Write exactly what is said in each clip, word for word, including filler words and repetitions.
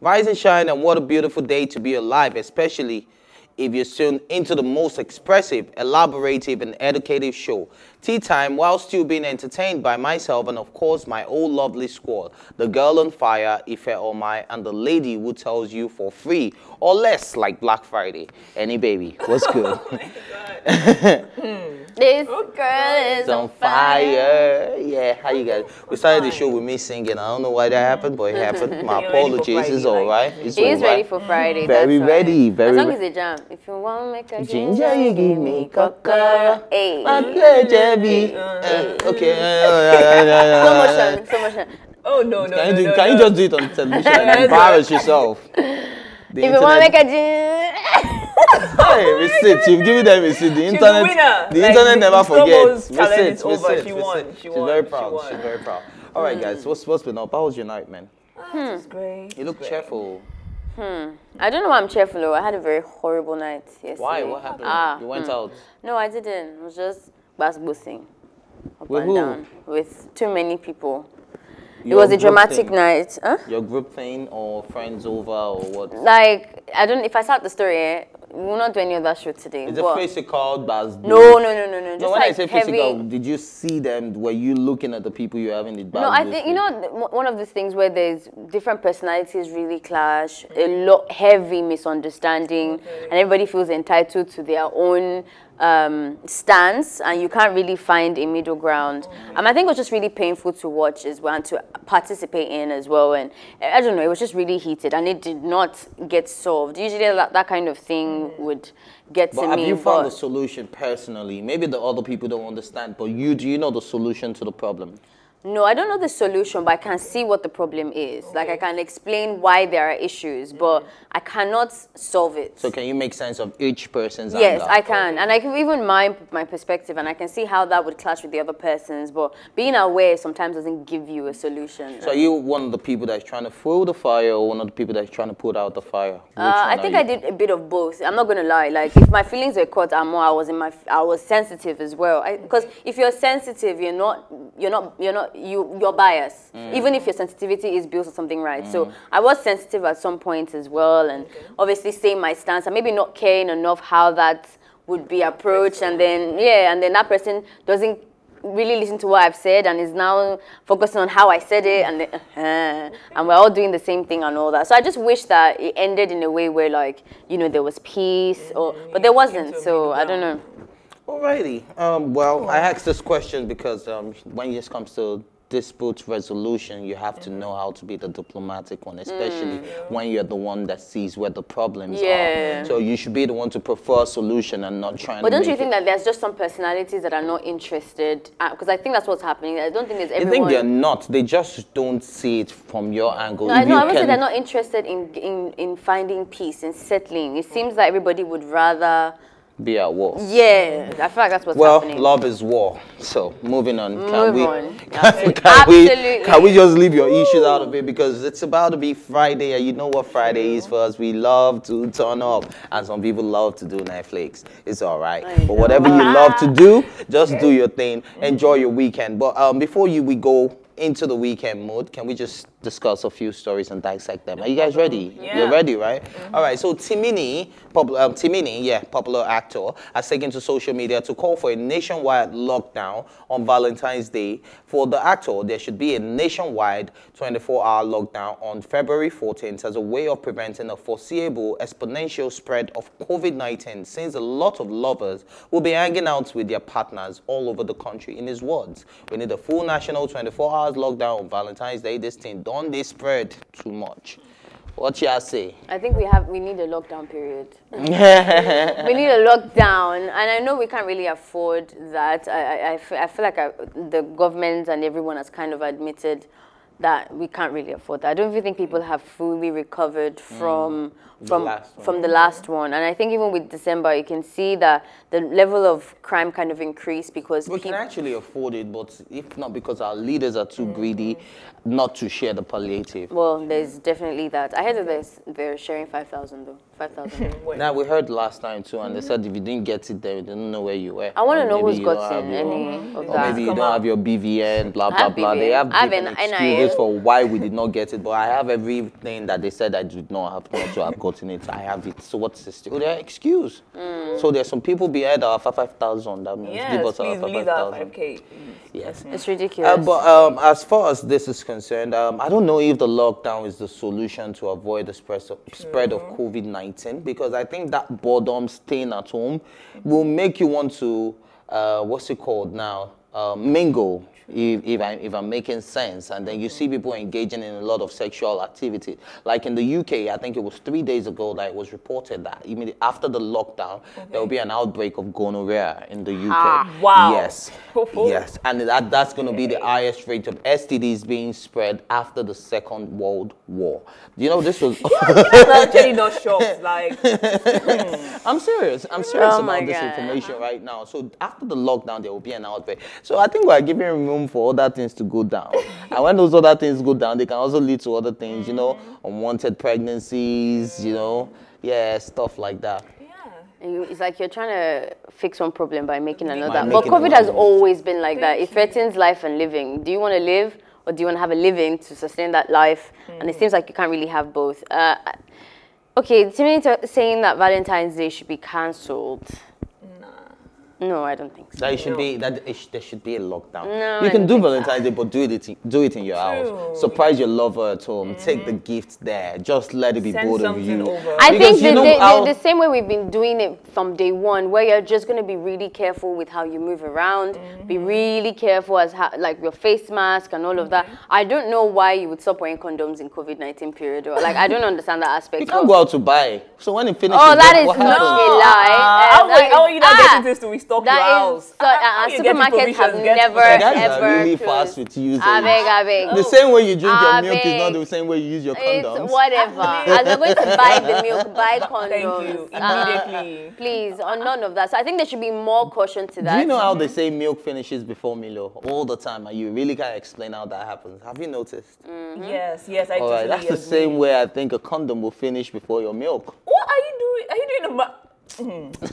Rise and shine, and what a beautiful day to be alive, especially if you're tuned into the most expressive, elaborative, and educative show, Tea Time, while still being entertained by myself and, of course, my old lovely squad, the girl on fire, Ife Omai, and the lady who tells you for free or less, like Black Friday. Any baby, what's good? Oh my God. This girl is on fire. fire. Yeah, how you guys? We started the show with me singing. I don't know why that happened, but it happened. My apologies. It's all right. It's he all is right. ready for Friday. Very that's ready. Right. Very as long as it's a jam. If you want to make a ginger, you give me cocoa. Hey. Hey. Okay. So motion. So motion. Oh, no, no, can no, you do, no, Can no. you just do it on television and embarrass yourself? The if internet. You want to make a ginger. Hey, receipt. You've given them receipt. The internet, the, the like, internet never forgets. Receipt, receipt. She won. She won. She's very proud. She won. She's very proud. All right, mm. guys. What's what's been up? How was your night, man? Hmm. It was great. You look great. cheerful. Hmm. I don't know why I'm cheerful though. I had a very horrible night yesterday. Why? What happened? Ah, you went hmm. out? No, I didn't. It was just bass-boosting up with and who? down with too many people. Your it was a dramatic thing. night. Huh? Your group thing or friends over or what? Like, I don't, if I start the story, eh, we'll not do any other show today. Is it physical, Baz? No, no, no, no, no. Just no, when like I say heavy. physical, did you see them? Were you looking at the people you were having it? No, I think, you know, one of those things where there's different personalities really clash, a lot heavy misunderstanding, okay. and everybody feels entitled to their own um stance, and you can't really find a middle ground. Um, I think it was just really painful to watch as well and to participate in as well. And I don't know, it was just really heated and it did not get solved. Usually that, that kind of thing would get but to have me. Have you found a solution personally? Maybe the other people don't understand, but you do you know the solution to the problem? No, I don't know the solution, but I can see what the problem is. Okay. Like, I can explain why there are issues, but I cannot solve it. So can you make sense of each person's anger? Yes, I can. And I can even mind my perspective, and I can see how that would clash with the other person's, but being aware sometimes doesn't give you a solution. So are you one of the people that's trying to fuel the fire or one of the people that's trying to put out the fire? Which uh, I think I did a bit of both. I'm not going to lie. Like, if my feelings were caught, I'm more, I was in my, I was sensitive as well. Because if you're sensitive, you're not, you're not, you're not, You, you're biased, mm. even if your sensitivity is built on something right. Mm. So I was sensitive at some point as well, and okay. obviously saying my stance and maybe not caring enough how that would be approached, and then yeah, and then that person doesn't really listen to what I've said and is now focusing on how I said it, and then, uh, and we're all doing the same thing and all that. So I just wish that it ended in a way where, like, you know, there was peace, or but there wasn't. So I don't know. Alrighty. Um, well, I asked this question because um, when it comes to dispute resolution, you have to know how to be the diplomatic one, especially mm. when you're the one that sees where the problems yeah. are. So you should be the one to prefer a solution and not trying but to But don't you think it. that there's just some personalities that are not interested? Because I think that's what's happening. I don't think there's everyone... I think they're not. They just don't see it from your angle. No, I, no, you I would can... say they're not interested in, in, in finding peace, in settling. It seems like everybody would rather... be at war. Yeah, I feel like that's what's well, happening. Well, love is war. So, moving on. Can Move we, on. Can, can, we, can we just leave your Ooh. issues out of it? Because it's about to be Friday, and you know what Friday is for us. We love to turn up, and some people love to do Netflix. It's all right. I but know. whatever you love to do, just do your thing. Enjoy your weekend. But um, before you, we go into the weekend mode, can we just discuss a few stories and dissect them? Are you guys ready? Yeah. You're ready, right? Mm-hmm. All right, so Timini, pop, um, Timini, yeah, popular actor, has taken to social media to call for a nationwide lockdown on Valentine's Day. For the actor, there should be a nationwide twenty-four hour lockdown on February fourteenth as a way of preventing a foreseeable exponential spread of COVID nineteen, since a lot of lovers will be hanging out with their partners all over the country. In his words, we need a full national twenty-four hour lockdown on Valentine's Day. This thing, don't they spread too much? What y'all say? I think we have we need a lockdown period. we need a lockdown, and I know we can't really afford that. I, I, I feel like I, the government and everyone has kind of admitted that we can't really afford that. I don't even think people have fully recovered from mm, from the from the last one. And I think even with December, you can see that the level of crime kind of increased because... We can actually afford it, but if not because our leaders are too mm. greedy not to share the palliative. Well, there's definitely that. I heard that they're, they're sharing five thousand though. five thousand. Now, we heard last time too, and they said if you didn't get it there, you didn't know where you were. I want to know who's got it. Any of that. Or maybe you don't have your B V N, blah, blah, blah. They have different excuses for why we did not get it, but I have everything that they said I did not have not to have gotten it. I have it. So what's the still their excuse? Mm. So there's some people behind our five thousand. That means yes, give us our five thousand. five K. Yes. It's ridiculous. Uh, but um, as far as this is concerned, um, I don't know if the lockdown is the solution to avoid the spread of, spread mm-hmm. of COVID nineteen, because I think that boredom, staying at home, will make you want to, uh, what's it called now, uh, mingle, if, if, I, if I'm making sense. And then you see people engaging in a lot of sexual activity. Like in the U K, I think it was three days ago that it was reported that immediately after the lockdown, okay. there will be an outbreak of gonorrhea in the U K. Ah, wow. Yes. Yes. And that, that's going to okay. be the highest rate of S T Ds being spread after the Second World War. You know, this was... That's actually not shocked. Like... I'm serious. I'm serious oh about this information right now. So after the lockdown, there will be an outbreak. So I think we're giving room for other things to go down. And when those other things go down, they can also lead to other things, you know, unwanted pregnancies, you know, yeah, stuff like that. Yeah. It's like you're trying to fix one problem by making another. By making but COVID another has problem. always been like that. It threatens life and living. Do you want to live or do you want to have a living to sustain that life? Mm. And it seems like you can't really have both. Uh, okay, Timini saying that Valentine's Day should be cancelled. No, I don't think so. That it should no. be that it sh there should be a lockdown. No, you can do Valentine's Day, but do it do it in your True. house. Surprise your lover at home. Mm-hmm. Take the gift there. Just let it be Send both of you. Over. I because think you the, know the, the same way we've been doing it from day one, where you're just going to be really careful with how you move around. Mm-hmm. Be really careful as how, like your face mask and all mm-hmm. of that. I don't know why you would stop wearing condoms in COVID nineteen period. Or, like I don't understand that aspect. You can't go out to buy. So when it finishes, oh, that is not a lie. How are you not getting this two weeks? That is so, uh, uh, supermarkets have never, ever are really fast with using. Abeg, abeg. The same way you drink abeg. your milk is not the same way you use your condoms. It's whatever. As you're going to buy the milk, buy condoms. Thank you. Immediately. Uh, please, on none of that. So I think there should be more caution to that. Do you know how they say milk finishes before Milo all the time? And you really can't explain how that happens. Have you noticed? Mm-hmm. Yes, yes, I do. Right, that's agree. the same way I think a condom will finish before your milk. What are you doing? Are you doing a... Mm. Buy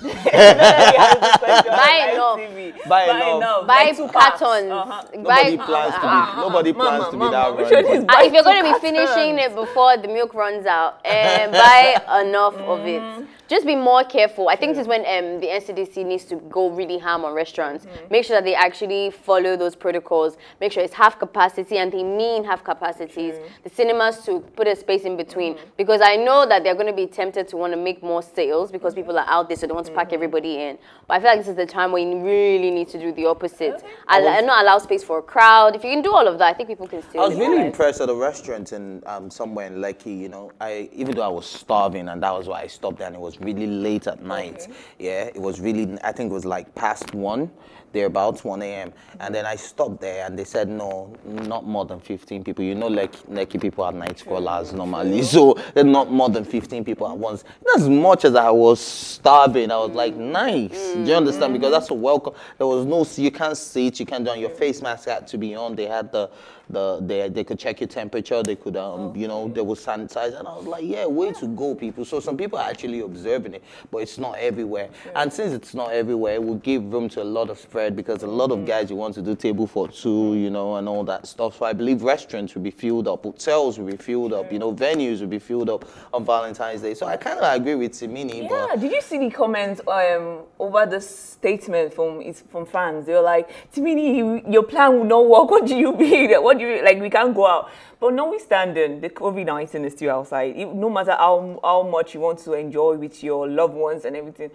enough. Buy enough. Buy like cartons. Uh-huh. Nobody buy, plans uh, to be. Uh-huh. Nobody plans Mama, to be Mama, that uh, If you're going to be finishing it before the milk runs out, uh, buy enough mm. of it. Just be more careful. I think yeah. this is when um, the N C D C needs to go really ham on restaurants. Mm. Make sure that they actually follow those protocols. Make sure it's half capacity, and they mean half capacities. Mm. The cinemas to put a space in between, mm. because I know that they're going to be tempted to want to make more sales because mm. people are out there, so they want to pack mm. everybody in. But I feel like this is the time where you really need to do the opposite. Okay. I, I not allow space for a crowd. If you can do all of that, I think people can still. I was really life. impressed at a restaurant in um, somewhere in Lekki. You know, I even though I was starving, and that was why I stopped there, and it was really late at night. Okay. Yeah, it was really. I think it was like past one. They're about one A M And then I stopped there and they said, no, not more than fifteen people. You know, like Lekki people are night scrollers normally. So they're not more than fifteen people at once. And as much as I was starving, I was mm. like, nice. Mm. Do you understand? Because that's a welcome. There was no, you can't see it. You can't do it. Your face mask had to be on. They had the, the they, they could check your temperature. They could, um, oh. you know, they would sanitize. And I was like, yeah, way to go, people. So some people are actually observing it, but it's not everywhere. Sure. And since it's not everywhere, it will give room to a lot of spread, because a lot of guys you want to do table for two, you know, and all that stuff. So I believe restaurants will be filled up, hotels will be filled up, you know, venues will be filled up on Valentine's Day. So I kind of agree with Timini. Yeah, but did you see the comments um, over the statement from from fans? They were like, Timini, your plan will not work. What do you mean? What do you like? We can't go out. But notwithstanding, the COVID nineteen is still outside. It, no matter how how much you want to enjoy with your loved ones and everything,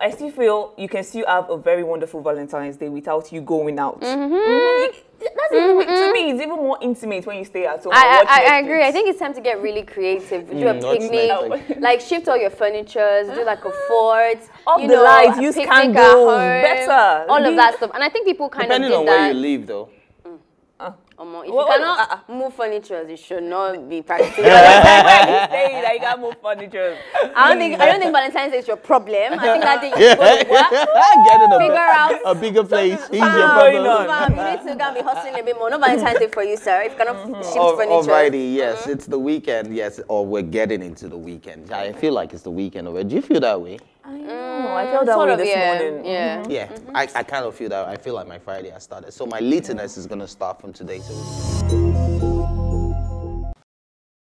I still feel you can still have a very wonderful Valentine's Day without you going out. Mm-hmm. Mm-hmm. That's even, mm-hmm. to me, it's even more intimate when you stay at home. I, I, I agree. I think it's time to get really creative. Do mm, a picnic, like, like shift all your furniture, do like a fort, all you the know, lights, use candles, better, all of that stuff. And I think people kind Depending of did that. Depending on where you live, though. Mm. Uh. Um, if well, you cannot uh, uh, move furniture, it should not be practicing. Like, say, like, you can't move furniture. I don't think I don't think Valentine's Day is your problem. I think that day you go to work, get in a, figure out a bigger place. Easier problem. You need to be hustling a bit more. No Valentine's Day for you, sir. If you cannot mm -hmm. shift furniture. Alrighty, yes, mm -hmm. it's the weekend. Yes, or we're getting into the weekend. I feel like it's the weekend already. Do you feel that way? I know. Mm, I feel that sort way of, this yeah. morning. Yeah, mm -hmm. yeah. Mm -hmm. I, I kind of feel that. I feel like my Friday has started. So my lateness is going to start from today. So